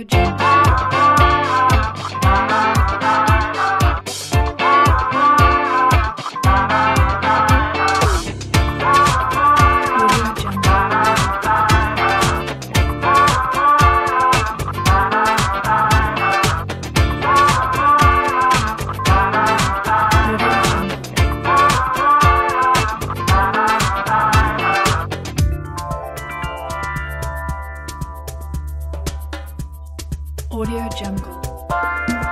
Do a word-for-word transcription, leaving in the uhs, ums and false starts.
Audio Jungle.